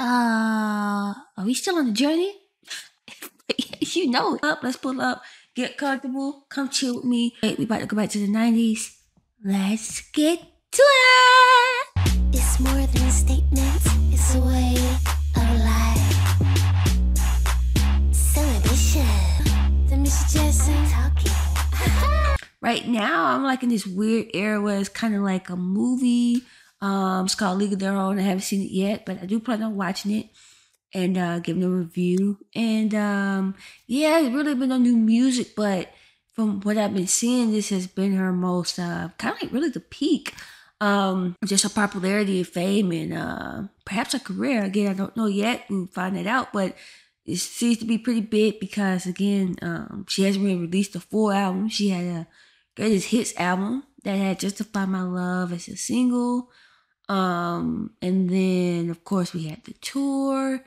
Are we still on the journey? You know it. Let's pull up, get comfortable, come chill with me. Hey, we about to go back to the 90s. Let's get to it. It's more than statements, it's a way of life. Celebration. The Mr. Jackson talking. Right now, I'm like in this weird era where it's kind of like a movie. It's called League of Their Own. I haven't seen it yet, but I do plan on watching it and giving a review. And yeah, there's really been no new music, but from what I've been seeing, this has been her most kind of like really the peak, just her popularity and fame, and perhaps her career. Again, I don't know yet. We'll find that out, but it seems to be pretty big because again, she hasn't really released a full album. She had a greatest hits album that had Justify My Love as a single. And then of course we had the tour,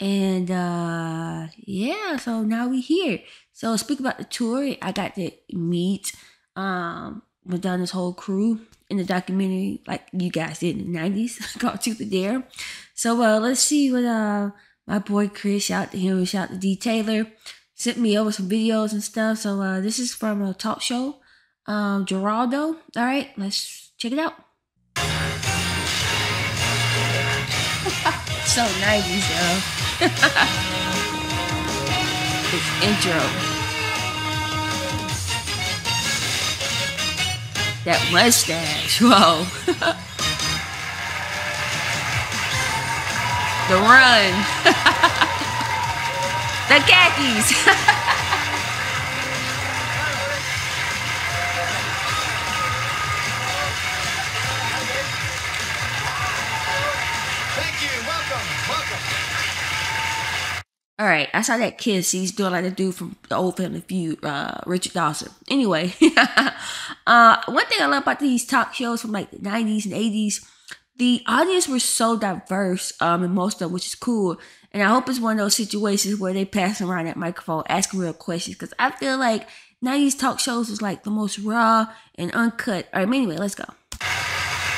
and yeah, so now we here. So speak about the tour. I got to meet Madonna's whole crew in the documentary, like you guys did in the 90s, called Truth or Dare. So let's see what my boy Chris, shout out to him, shout out to D. Taylor, sent me over some videos and stuff. So this is from a talk show, Geraldo. All right, let's check it out. So 90s, yo. His intro. That mustache. Whoa. The run. The khakis. Thank you. Welcome. All right, I saw that kiss. He's doing like the dude from the old Family Feud, Richard Dawson. Anyway, one thing I love about these talk shows from like the 90s and 80s, the audience were so diverse in most of them, which is cool. And I hope it's one of those situations where they pass around that microphone asking real questions, because I feel like 90s talk shows is like the most raw and uncut. All right, anyway, let's go.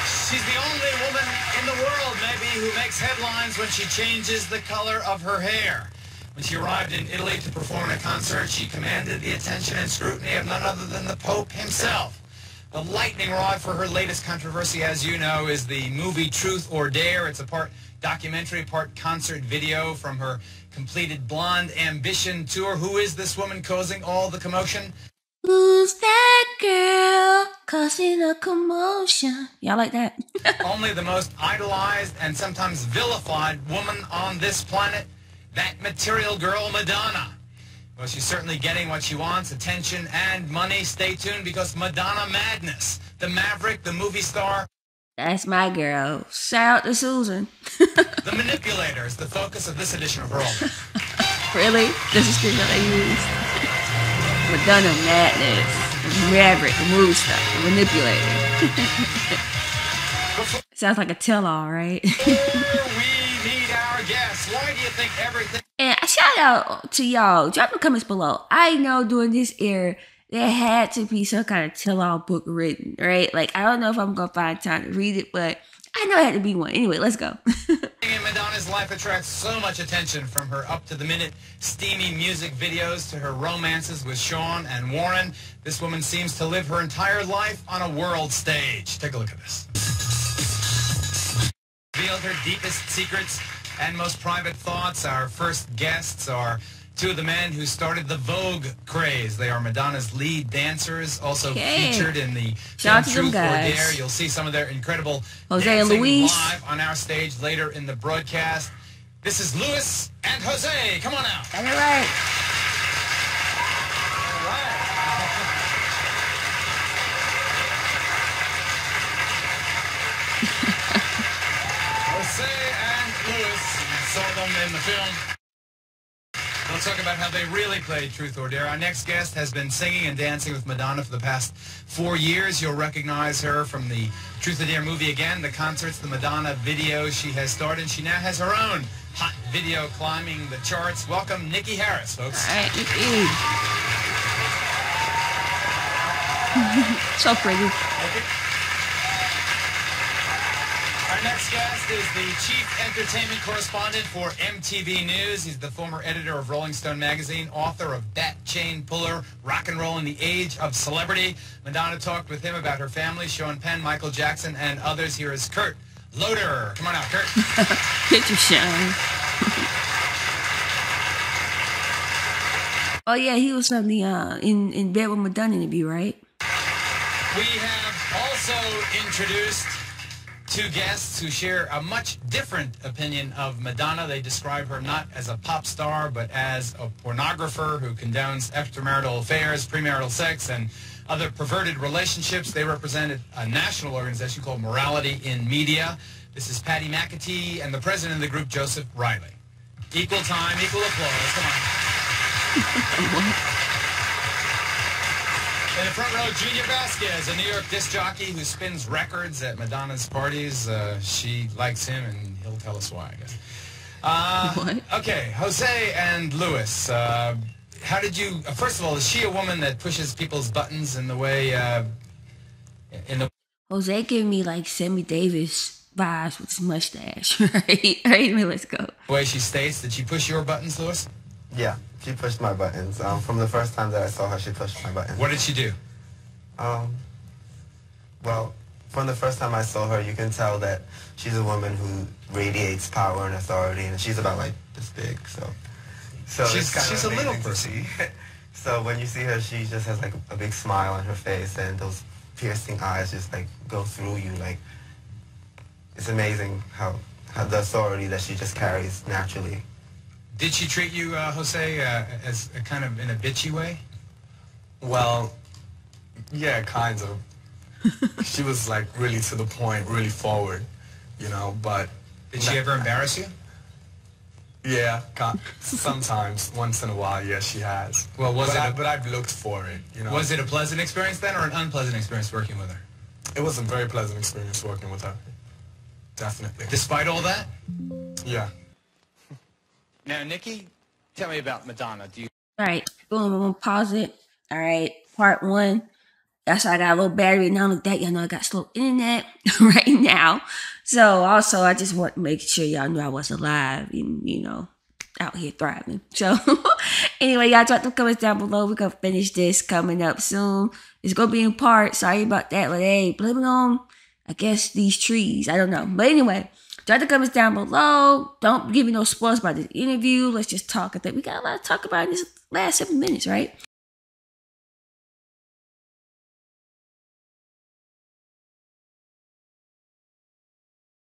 She's the only woman in the world, maybe, who makes headlines when she changes the color of her hair. When she arrived in Italy to perform a concert, she commanded the attention and scrutiny of none other than the Pope himself. The lightning rod for her latest controversy, as you know, is the movie Truth or Dare. It's a part documentary, part concert video from her completed Blonde Ambition tour. Who is this woman causing all the commotion? Who's that girl causing a commotion? Y'all like that? Only the most idolized and sometimes vilified woman on this planet. That material girl, Madonna. Well, she's certainly getting what she wants, attention and money. Stay tuned, because Madonna Madness, the Maverick, the movie star. That's my girl. Shout out to Susan. The manipulator is the focus of this edition of Roll. Really? This is the that I use? Madonna Madness, the Maverick, the movie star, the manipulator. Sounds like a tell-all, right? Yes, why do you think everything? And a shout out to y'all. Drop in the comments below. I know during this era, there had to be some kind of tell-all book written, right? Like, I don't know if I'm going to find time to read it, but I know it had to be one. Anyway, let's go. Madonna's life attracts so much attention, from her up-to-the-minute steamy music videos to her romances with Sean and Warren. This woman seems to live her entire life on a world stage. Take a look at this. Revealed her deepest secrets and most private thoughts. Our first guests are two of the men who started the Vogue craze. They are Madonna's lead dancers, also featured in the film Truth or Dare. You'll see some of their incredible Jose and Luis live on our stage later in the broadcast. This is Luis and Jose. Come on out. All right. All right. Saw them in the film. We'll talk about how they really played Truth or Dare. Our next guest has been singing and dancing with Madonna for the past 4 years. You'll recognize her from the Truth or Dare movie again, the concerts, the Madonna videos she has started. She now has her own hot video climbing the charts. Welcome Niki Harris, folks. All right, Niki. So pretty. Okay. Our Our next guest is the chief entertainment correspondent for MTV News. He's the former editor of Rolling Stone Magazine, author of Bat Chain Puller, Rock and Roll in the Age of Celebrity. Madonna talked with him about her family, Sean Penn, Michael Jackson, and others. Here is Kurt Loder. Come on out, Kurt. Picture show. Oh, yeah, he was on the in bed with Madonna interview, right? We have also introduced two guests who share a much different opinion of Madonna. They describe her not as a pop star, but as a pornographer who condones extramarital affairs, premarital sex, and other perverted relationships. They represented a national organization called Morality in Media. This is Patty McAtee and the president of the group, Joseph Riley. Equal time, equal applause. Come on. In the front row, Junior Vasquez, a New York disc jockey who spins records at Madonna's parties. She likes him, and he'll tell us why, I guess. Okay, Jose and Luis, how did you... first of all, is she a woman that pushes people's buttons in the way... Jose gave me, like, Sammy Davis vibes with his mustache, right? Right, let's go. The way she states, did she push your buttons, Luis? Yeah. She pushed my buttons. From the first time that I saw her, she pushed my buttons. What did she do? Well, from the first time I saw her, you can tell that she's a woman who radiates power and authority, and she's about, like, this big, so she's a little pussy. So when you see her, she just has, like, a big smile on her face, and those piercing eyes just, like, go through you. Like, it's amazing how the authority that she just carries naturally. Did she treat you, Jose, as a kind of in a bitchy way? Well, yeah, kind of. She was, like, really to the point, really forward, you know, but... Did she ever embarrass you? Yeah, sometimes, once in a while, yes, she has. Well, but I've looked for it, you know. Was it a pleasant experience then, or an unpleasant experience working with her? It was a very pleasant experience working with her. Definitely. Despite all that? Yeah. Now, Niki, tell me about Madonna. All right, boom, I'm going to pause it. All right, part one. That's why I got a little battery. Now, look that, y'all know I got slow internet right now. So, also, I just want to make sure y'all knew I was alive and, you know, out here thriving. So, anyway, y'all drop the comments down below. We're going to finish this coming up soon. It's going to be in part. Sorry about that. But, hey, blame it on, I guess, these trees. I don't know. But, anyway. Drop the comments down below. Don't give me no spoilers about this interview. Let's just talk. I think we got a lot to talk about in this last 7 minutes, right?